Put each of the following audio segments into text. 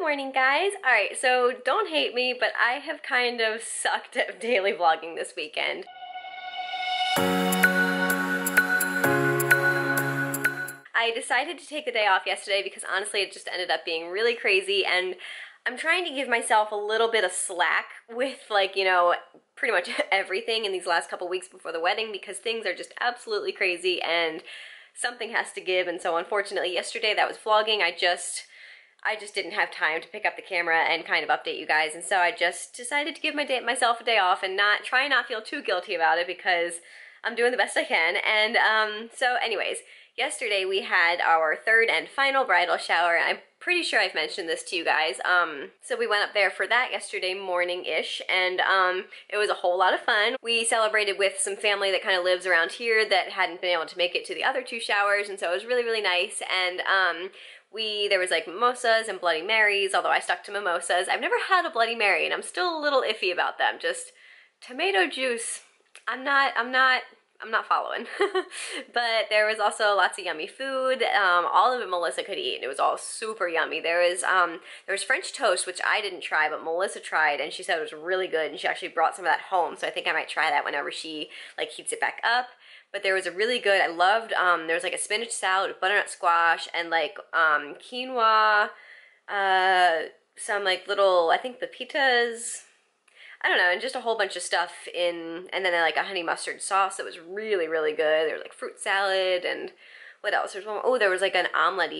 Good morning, guys. All right, so don't hate me, but I have kind of sucked at daily vlogging this weekend. I decided to take the day off yesterday because honestly it just ended up being really crazy, and I'm trying to give myself a little bit of slack with, like, you know, pretty much everything in these last couple weeks before the wedding because things are just absolutely crazy and something has to give. And so unfortunately yesterday that was vlogging. I just didn't have time to pick up the camera and kind of update you guys, and so I just decided to give myself a day off and not feel too guilty about it because I'm doing the best I can. And so anyways, yesterday we had our third and final bridal shower. I'm pretty sure I've mentioned this to you guys. So we went up there for that yesterday morning-ish, and it was a whole lot of fun. We celebrated with some family that kind of lives around here that hadn't been able to make it to the other two showers, and so it was really, really nice. And there was like mimosas and Bloody Marys, although I stuck to mimosas. I've never had a Bloody Mary, and I'm still a little iffy about them. Just tomato juice. I'm not following. But there was also lots of yummy food. All of it Melissa could eat, and it was all super yummy. There was French toast, which I didn't try, but Melissa tried, and she said it was really good, and she actually brought some of that home, so I think I might try that whenever she, like, heats it back up. But there was a really good, I loved, there was like a spinach salad with butternut squash and like quinoa, some like little, I think pepitas, I don't know, and just a whole bunch of stuff in, and then like a honey mustard sauce that was really, really good. There was like fruit salad, and what else? There's one, oh, there was like an omelet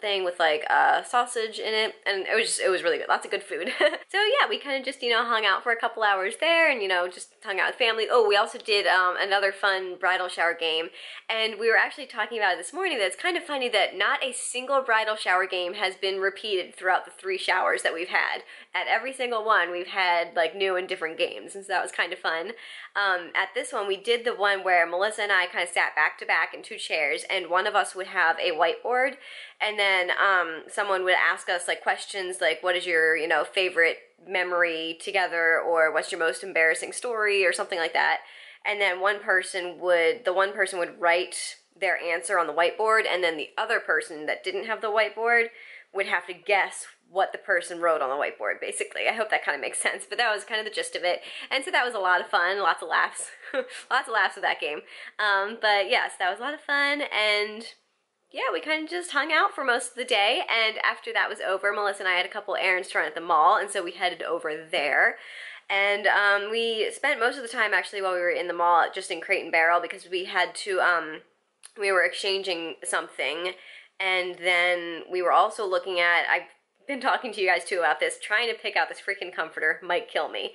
thing with like sausage in it, and it was really good. Lots of good food. So yeah, we kind of just, you know, hung out for a couple hours there, and, you know, just hung out with family. Oh, we also did another fun bridal shower game, and we were actually talking about it this morning that it's kind of funny that not a single bridal shower game has been repeated throughout the three showers that we've had. At every single one, we've had like new and different games, and so that was kind of fun. At this one, we did the one where Melissa and I kind of sat back to back in two chairs, and one of us would have a whiteboard, and then someone would ask us like questions like, what is your, you know, favorite memory together, or what's your most embarrassing story, or something like that. And then the one person would write their answer on the whiteboard, and then the other person that didn't have the whiteboard would have to guess what the person wrote on the whiteboard, basically. I hope that kind of makes sense, but that was kind of the gist of it. And so that was a lot of fun, lots of laughs, lots of laughs with that game. But yes, that was a lot of fun, and yeah, we kind of just hung out for most of the day, and after that was over, Melissa and I had a couple errands to run at the mall, and so we headed over there. And we spent most of the time, actually, while we were in the mall, just in Crate and Barrel, because we had to, we were exchanging something, and then we were also looking at, I've been talking to you guys too about this, trying to pick out this freaking comforter. Might kill me.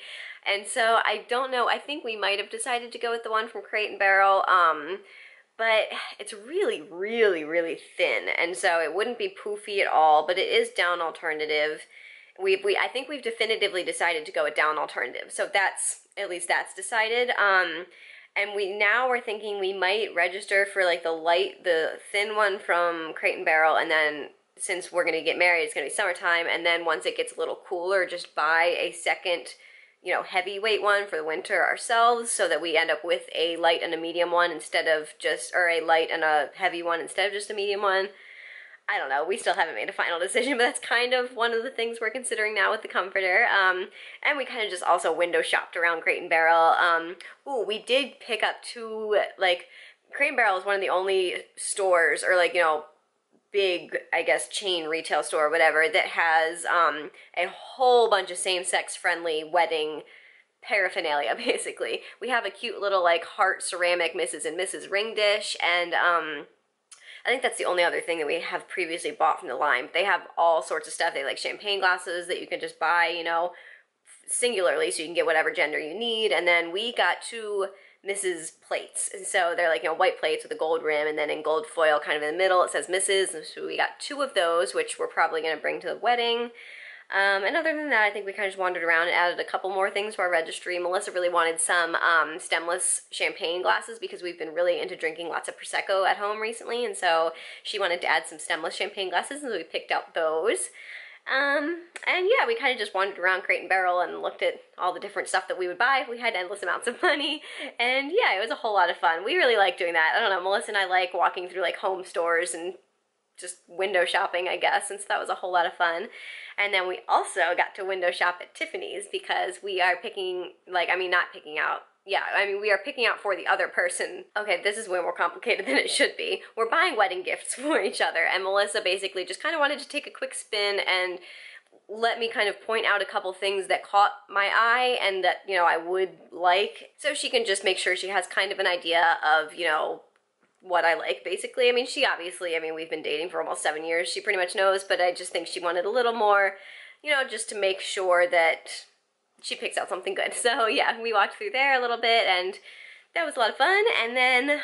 And so I don't know, I think we might have decided to go with the one from Crate and Barrel, but it's really, really, really thin, and so it wouldn't be poofy at all, but it is down alternative. I think we've definitively decided to go with down alternative, so that's, at least that's decided. And now we're thinking we might register for like the thin one from Crate and Barrel, and then since we're gonna get married, it's gonna be summertime, and then once it gets a little cooler, just buy a second, you know, heavyweight one for the winter ourselves, so that we end up with a light and a medium one instead of just, or a light and a heavy one instead of just a medium one. I don't know, we still haven't made a final decision, but that's kind of one of the things we're considering now with the comforter. And we kind of just also window shopped around Crate and Barrel. Ooh, we did pick up two, like, Crate and Barrel is one of the only stores, or like, you know, big, I guess, chain retail store or whatever, that has a whole bunch of same-sex friendly wedding paraphernalia, basically. We have a cute little, like, heart ceramic Mrs. and Mrs. ring dish, and I think that's the only other thing that we have previously bought from the line. But they have all sorts of stuff. They like champagne glasses that you can just buy, you know, singularly, so you can get whatever gender you need. And then we got two Mrs. plates. And so they're like, you know, white plates with a gold rim, and then in gold foil kind of in the middle it says Mrs. And so we got two of those, which we're probably going to bring to the wedding. And other than that, I think we kind of just wandered around and added a couple more things to our registry. Melissa really wanted some stemless champagne glasses because we've been really into drinking lots of Prosecco at home recently, and so she wanted to add some stemless champagne glasses, and so we picked out those. And yeah, we kind of just wandered around Crate and Barrel and looked at all the different stuff that we would buy if we had endless amounts of money, and yeah, it was a whole lot of fun. We really like doing that. I don't know, Melissa and I like walking through like home stores and just window shopping, I guess, and so that was a whole lot of fun. And then we also got to window shop at Tiffany's because we are picking, like, I mean, not picking out. Yeah, I mean, we are picking out for the other person. Okay, this is way more complicated than it should be. We're buying wedding gifts for each other, and Melissa basically just kind of wanted to take a quick spin and let me kind of point out a couple things that caught my eye and that, you know, I would like, so she can just make sure she has kind of an idea of, you know, what I like, basically. I mean, she obviously, I mean, we've been dating for almost 7 years. She pretty much knows, but I just think she wanted a little more, you know, just to make sure that she picks out something good. So yeah, we walked through there a little bit and that was a lot of fun. And then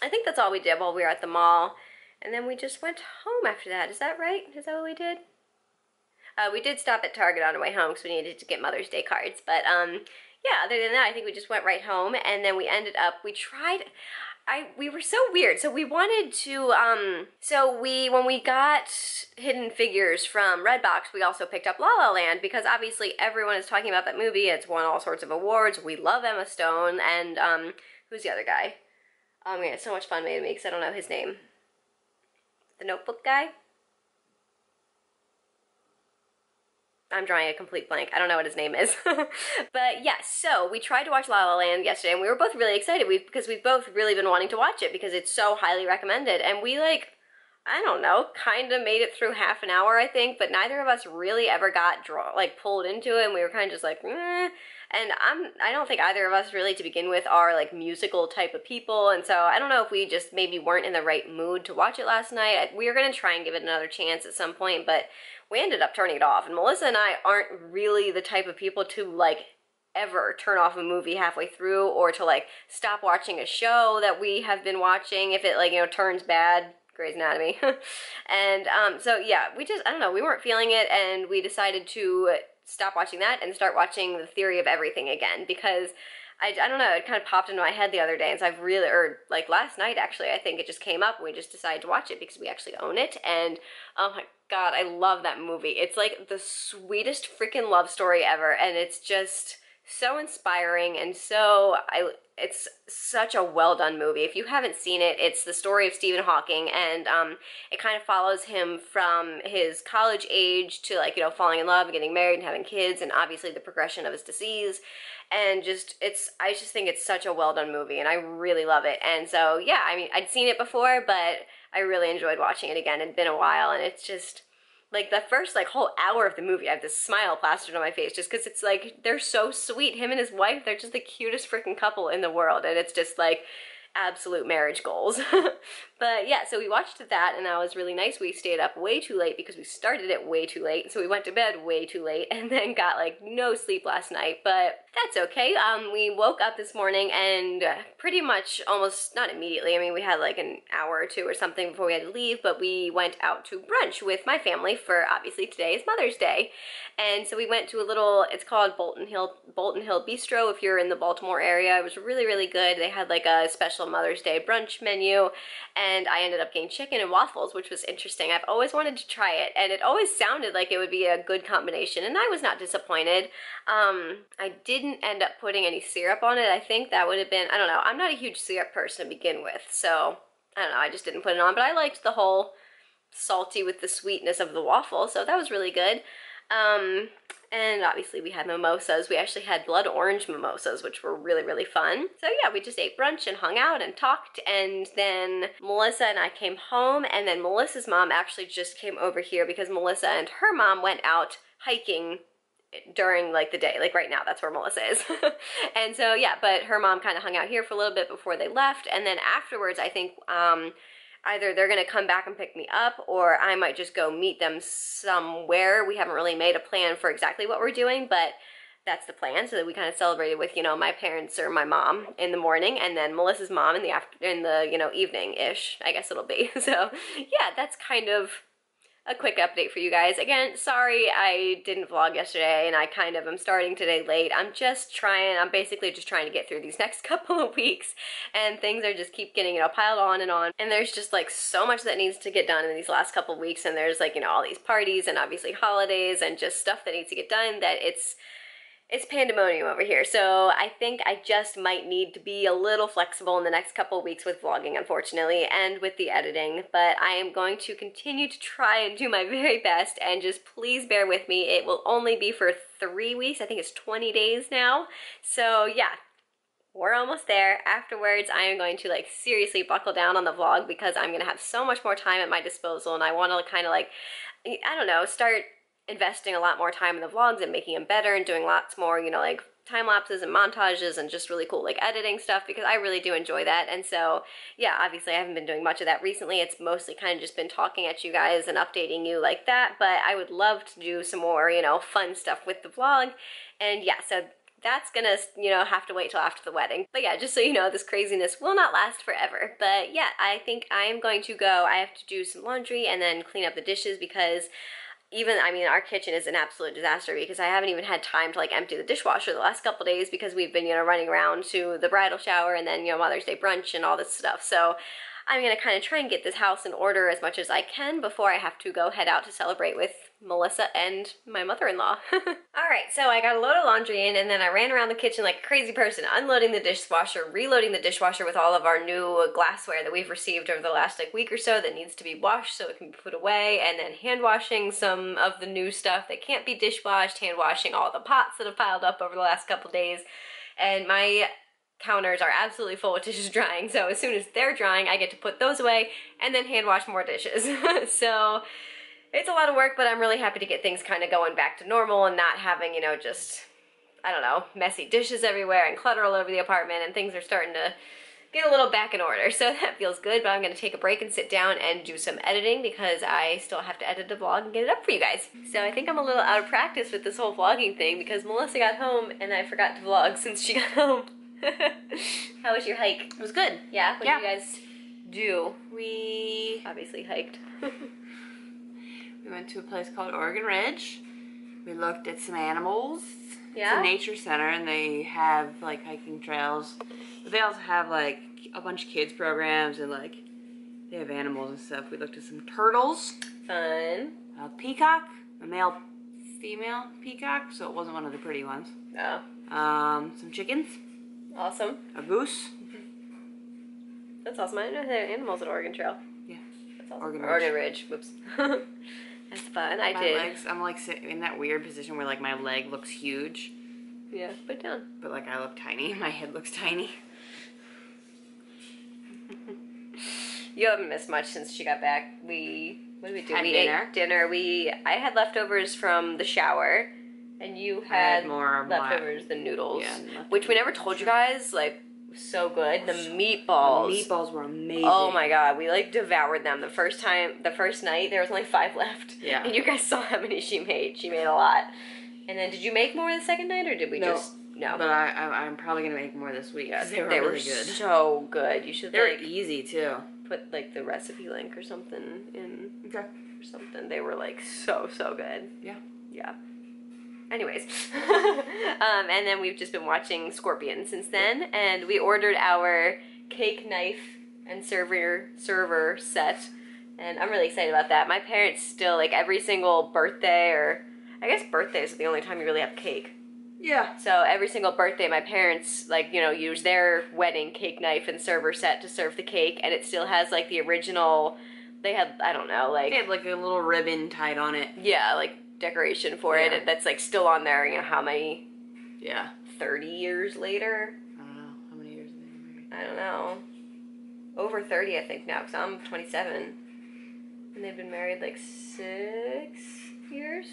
I think that's all we did while we were at the mall. And then we just went home after that. Is that right? Is that what we did? We did stop at Target on our way home because we needed to get Mother's Day cards. But yeah, other than that, I think we just went right home. And then we ended up, we tried, we were so weird. So we wanted to, when we got Hidden Figures from Redbox, we also picked up La La Land because obviously everyone is talking about that movie. It's won all sorts of awards. We love Emma Stone and, who's the other guy? Oh man, it's so much fun made me because I don't know his name. The Notebook guy? I'm drawing a complete blank. I don't know what his name is. But yeah, so we tried to watch La La Land yesterday and we were both really excited because we've both really been wanting to watch it because it's so highly recommended. And we, like, I don't know, kind of made it through half an hour, I think, but neither of us really ever got pulled into it, and we were kind of just like, meh. And I don't think either of us really to begin with are like musical type of people, and so I don't know if we just maybe weren't in the right mood to watch it last night. We were gonna try and give it another chance at some point, but we ended up turning it off. And Melissa and I aren't really the type of people to like ever turn off a movie halfway through or to like stop watching a show that we have been watching if it, like, you know, turns bad. Grey's Anatomy. And so yeah, we just, I don't know, we weren't feeling it, and we decided to stop watching that and start watching The Theory of Everything again because I don't know, it kind of popped into my head the other day, and so I've really, or like last night actually, I think it just came up and we just decided to watch it because we actually own it. And oh my god, I love that movie. It's like the sweetest freaking love story ever, and it's just so inspiring, and so it's such a well done movie. If you haven't seen it, it's the story of Stephen Hawking, and it kind of follows him from his college age to, like, you know, falling in love, getting married and having kids, and obviously the progression of his disease. And just, I just think it's such a well done movie, and I really love it. And so yeah, I mean, I'd seen it before, but I really enjoyed watching it again. It'd been a while, and it's just, like, the first, like, whole hour of the movie, I have this smile plastered on my face just because it's, like, they're so sweet. Him and his wife, they're just the cutest freaking couple in the world, and it's just, like, absolute marriage goals. But yeah, so we watched that, and that was really nice. We stayed up way too late because we started it way too late, so we went to bed way too late and then got, like, no sleep last night, but that's okay. We woke up this morning and pretty much almost, not immediately, I mean, we had like an hour or two or something before we had to leave, but we went out to brunch with my family for, obviously, today is Mother's Day. And so we went to a little, it's called Bolton Hill Bistro if you're in the Baltimore area. It was really, really good. They had like a special Mother's Day brunch menu, and I ended up getting chicken and waffles, which was interesting. I've always wanted to try it, and it always sounded like it would be a good combination, and I was not disappointed. I didn't end up putting any syrup on it. I think that would have been, I don't know, I'm not a huge syrup person to begin with, so I don't know, I just didn't put it on, but I liked the whole salty with the sweetness of the waffle, so that was really good. And obviously we had mimosas. We actually had blood orange mimosas, which were really, really fun. So yeah, we just ate brunch and hung out and talked, and then Melissa and I came home, and then Melissa's mom actually just came over here because Melissa and her mom went out hiking during, like, the day, like right now, that's where Melissa is. And so yeah, but her mom kind of hung out here for a little bit before they left, and then afterwards I think either they're gonna come back and pick me up, or I might just go meet them somewhere. We haven't really made a plan for exactly what we're doing, but that's the plan, so that we kind of celebrated with, you know, my parents or my mom in the morning, and then Melissa's mom in the you know, evening-ish, I guess it'll be. So yeah, that's kind of a quick update for you guys. Again, sorry I didn't vlog yesterday, and I kind of am starting today late. I'm basically just trying to get through these next couple of weeks, and things are just keep getting, you know, piled on, and there's just, like, so much that needs to get done in these last couple of weeks, and there's, like, you know, all these parties and obviously holidays and just stuff that needs to get done that it's It's pandemonium over here, so I think I just might need to be a little flexible in the next couple of weeks with vlogging, unfortunately, and with the editing, but I am going to continue to try and do my very best, and just please bear with me. It will only be for 3 weeks. I think it's 20 days now, so yeah. We're almost there. Afterwards, I am going to like seriously buckle down on the vlog because I'm going to have so much more time at my disposal, and I want to kind of like, I don't know, start investing a lot more time in the vlogs and making them better and doing lots more, you know, like time lapses and montages and just really cool like editing stuff, because I really do enjoy that. And so yeah, obviously I haven't been doing much of that recently. It's mostly kind of just been talking at you guys and updating you like that, but I would love to do some more, you know, fun stuff with the vlog. And yeah, so that's gonna, you know, have to wait till after the wedding. But yeah, just so you know, this craziness will not last forever. But yeah, I think I am going to go. I have to do some laundry and then clean up the dishes, because even, I mean, our kitchen is an absolute disaster because I haven't even had time to like empty the dishwasher the last couple days because we've been, you know, running around to the bridal shower and then, you know, Mother's Day brunch and all this stuff. So I'm gonna kind of try and get this house in order as much as I can before I have to go head out to celebrate with Melissa and my mother-in-law. Alright, so I got a load of laundry in, and then I ran around the kitchen like a crazy person, unloading the dishwasher, reloading the dishwasher with all of our new glassware that we've received over the last like week or so that needs to be washed so it can be put away, and then hand washing some of the new stuff that can't be dishwashed, hand washing all the pots that have piled up over the last couple days. And my counters are absolutely full with dishes drying, so as soon as they're drying, I get to put those away and then hand wash more dishes. So it's a lot of work, but I'm really happy to get things kind of going back to normal and not having, you know, just, I don't know, messy dishes everywhere and clutter all over the apartment, and things are starting to get a little back in order. So that feels good, but I'm going to take a break and sit down and do some editing because I still have to edit the vlog and get it up for you guys. So I think I'm a little out of practice with this whole vlogging thing because Melissa got home and I forgot to vlog since she got home. How was your hike? It was good. Yeah? What did you guys do? We obviously hiked. We went to a place called Oregon Ridge. We looked at some animals. Yeah. It's a nature center, and they have like hiking trails. But they also have like a bunch of kids programs, and like they have animals and stuff. We looked at some turtles. Fun. A peacock, a male female peacock, so it wasn't one of the pretty ones. Oh. Some chickens. Awesome. A goose. Mm-hmm. That's awesome. I didn't know there were animals at Oregon Trail. Yeah. That's awesome. Oregon Ridge. Whoops. That's fun. My legs, I'm like sitting in that weird position where like my leg looks huge. Yeah, put it down. But like I look tiny. My head looks tiny. You haven't missed much since she got back. What did we do? We ate dinner. I had leftovers from the shower. And you had more leftovers than noodles, yeah, which we never told you guys, like, so good. The meatballs. The meatballs were amazing. Oh my god, we like devoured them the first night. There was only 5 left. Yeah. And you guys saw how many she made. She made a lot. And then did you make more the second night, or did we just... No. But I'm probably going to make more this week. Yeah, they were really good. So good. You should, they were easy, too. Put, like, the recipe link or something in. Okay. Or something. They were, like, so, so good. Yeah. Yeah. Anyways, and then we've just been watching Scorpion since then, and we ordered our cake, knife, and server set, and I'm really excited about that. My parents still, like, every single birthday, or I guess birthdays are the only time you really have cake. Yeah. So every single birthday, my parents, like, you know, use their wedding cake, knife, and server set to serve the cake, and it still has, like, the original, they had, I don't know, like... They had, like, a little ribbon tied on it. Yeah, like... decoration for it that's like still on there, you know, how many 30 years later. I don't know how many years later. I don't know, over 30 I think now, because I'm 27 and they've been married like 6 years,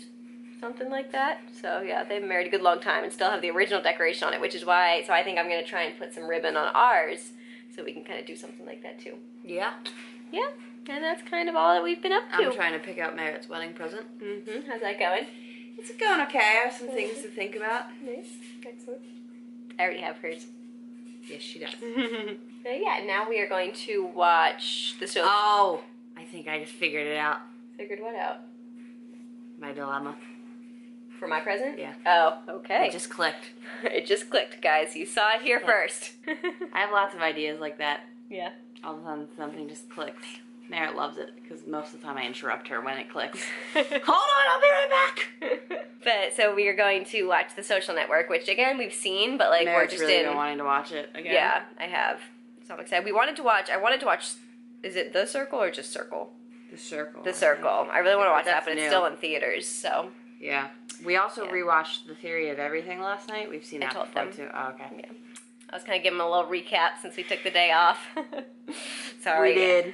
something like that. So yeah, they've been married a good long time and still have the original decoration on it, which is why, so I think I'm going to try and put some ribbon on ours so we can kind of do something like that too. Yeah. And that's kind of all that we've been up to. I'm trying to pick out Merritt's wedding present. Mm-hmm. How's that going? It's going okay. I have some things to think about. Nice. Excellent. I already have hers. Yes, she does. So yeah, now we are going to watch The Social... Oh! I think I just figured it out. Figured what out? My dilemma. For my present? Yeah. Oh, okay. It just clicked. It just clicked, guys. You saw it here first. I have lots of ideas like that. Yeah. All of a sudden, something just clicked. Merrit loves it because most of the time I interrupt her when it clicks. Hold on, I'll be right back! But so we are going to watch The Social Network, which again we've seen, but like we're just really been wanting to watch it again. Yeah, I have. So I'm excited. I wanted to watch. Is it The Circle or just Circle? The Circle. The Circle. I really want to watch that, but it's still in theaters. So yeah, we also rewatched The Theory of Everything last night. We've seen that before too. Oh, okay. Yeah. I was kind of giving them a little recap since we took the day off. Sorry. We did.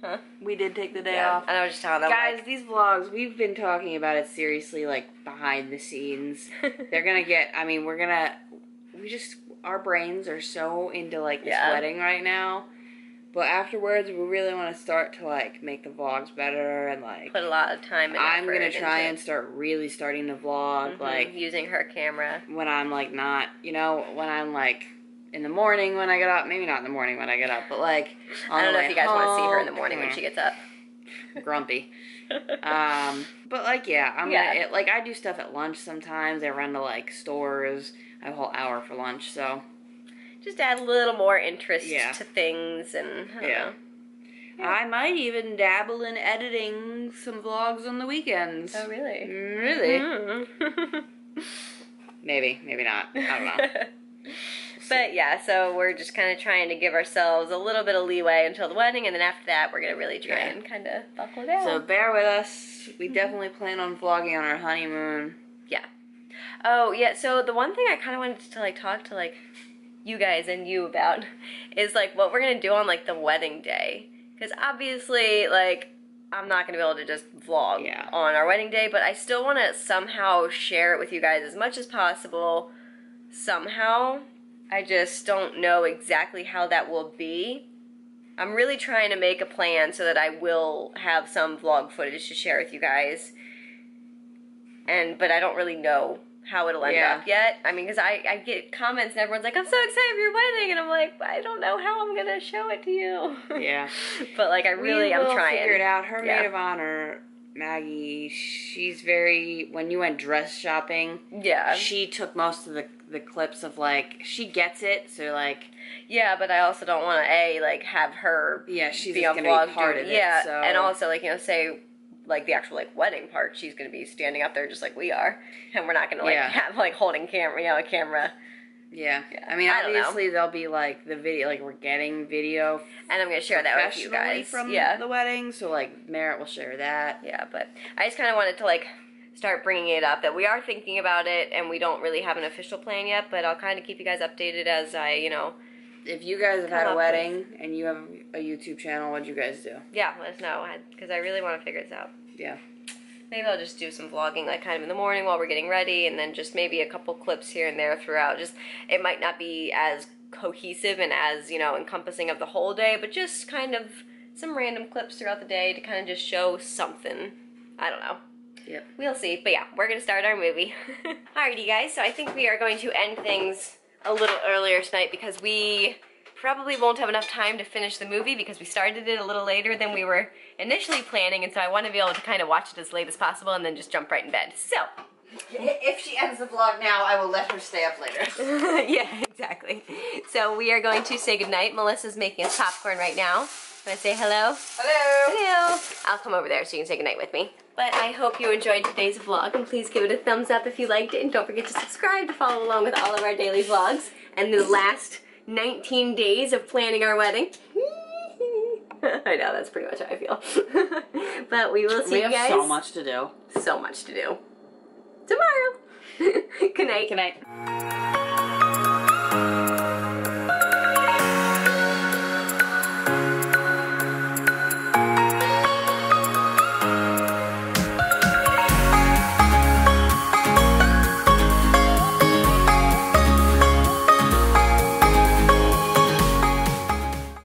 Huh? We did take the day off. And I was just telling them, guys, like, these vlogs, we've been talking about it seriously, like, behind the scenes. They're gonna get, I mean, we're gonna, we just, our brains are so into, like, this wedding right now. But afterwards, we really want to start to, like, make the vlogs better and, like, put a lot of time and effort. I'm gonna try and start really starting the vlog, like, using her camera. When I'm, like, not, you know, when I'm, like, in the morning when I get up. Maybe not in the morning when I get up, but like on the way home. I don't know if you guys want to see her in the morning when she gets up. Grumpy. But like I'm gonna like I do stuff at lunch sometimes. I run to like stores. I have a whole hour for lunch, so just add a little more interest to things and I don't know. Yeah. I might even dabble in editing some vlogs on the weekends. Oh really? Really? Mm-hmm. Maybe not. I don't know. But yeah, so we're just kind of trying to give ourselves a little bit of leeway until the wedding, and then after that, we're going to really try and kind of buckle down. So bear with us. We definitely plan on vlogging on our honeymoon. Yeah. Oh, yeah, so the one thing I kind of wanted to, like, talk to, like, you guys and you about is, like, what we're going to do on, like, the wedding day. Because obviously, like, I'm not going to be able to just vlog on our wedding day, but I still want to somehow share it with you guys as much as possible. Somehow. I just don't know exactly how that will be. I'm really trying to make a plan so that I will have some vlog footage to share with you guys. But I don't really know how it'll end up yet. I mean, because I get comments and everyone's like, I'm so excited for your wedding. And I'm like, I don't know how I'm going to show it to you. Yeah. But like, I'm trying. We will figure it out. Her maid of honor, Maggie, she's very, when you went dress shopping, she took most of the clips of, like, she gets it, so, like... Yeah, but I also don't want to, like, have her she's be on vlog. Part of it, so... and also, like, you know, say, like, the actual, like, wedding part, she's going to be standing up there just like we are, and we're not going to, like, have, like, holding camera, you know, a camera. Yeah. I mean, obviously, there'll be, like, the video, like, we're getting video. And I'm going to share that with you guys. From the wedding, so, like, Merrit will share that. Yeah, but I just kind of wanted to, like... start bringing it up, that we are thinking about it, and we don't really have an official plan yet, but I'll kind of keep you guys updated as I, you know. If you guys have had a wedding and you have a YouTube channel, what'd you guys do? Yeah, let us know, because I really want to figure this out. Yeah. Maybe I'll just do some vlogging, like, kind of in the morning while we're getting ready, and then just maybe a couple clips here and there throughout. Just, it might not be as cohesive and as, you know, encompassing of the whole day, but just kind of some random clips throughout the day to kind of just show something. I don't know. Yep. We'll see, but yeah, we're going to start our movie. Alrighty guys, so I think we are going to end things a little earlier tonight because we probably won't have enough time to finish the movie because we started it a little later than we were initially planning, and so I want to be able to kind of watch it as late as possible and then just jump right in bed. So, if she ends the vlog now, I will let her stay up later. Yeah, exactly. So we are going to say goodnight. Melissa's making us popcorn right now. Can I say hello? Hello. Hello. I'll come over there so you can say goodnight with me. But I hope you enjoyed today's vlog, and please give it a thumbs up if you liked it, and don't forget to subscribe to follow along with all of our daily vlogs and the last 19 days of planning our wedding. I know, that's pretty much how I feel. But we will see you guys. We have so much to do. So much to do. Tomorrow. Good night. Good night.